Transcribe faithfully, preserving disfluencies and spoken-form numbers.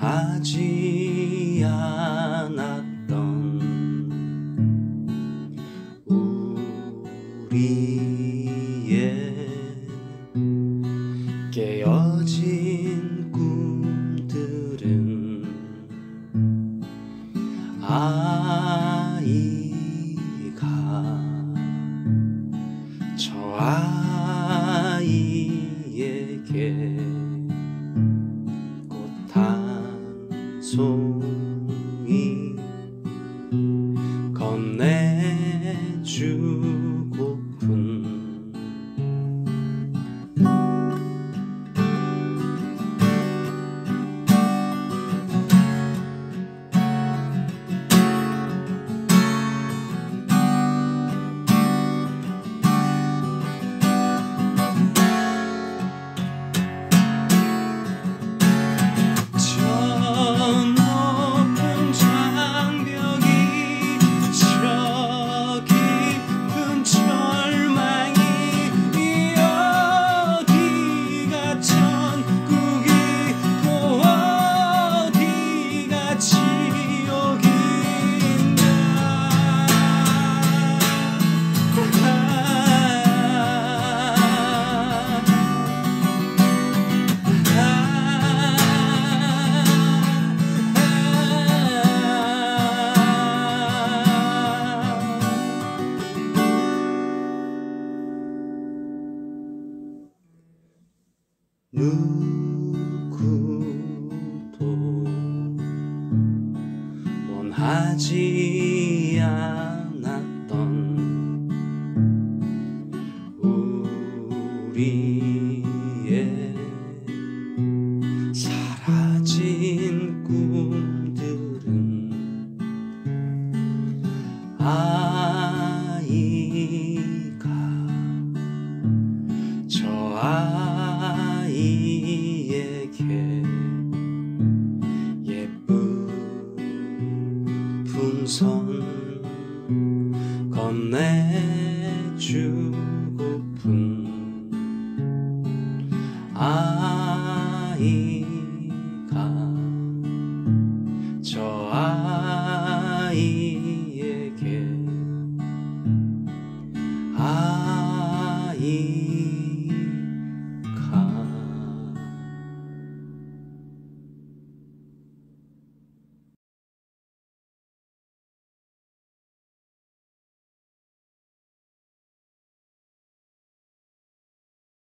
하지 않았던 우리의 깨어진 꿈들은 아이가 저 아이에게 송이 건네주고픈 누구도 원하지 않았던 우리의 사라진 꿈들은 아이가 저 아이 예쁜 풍선 건네주고픈 아이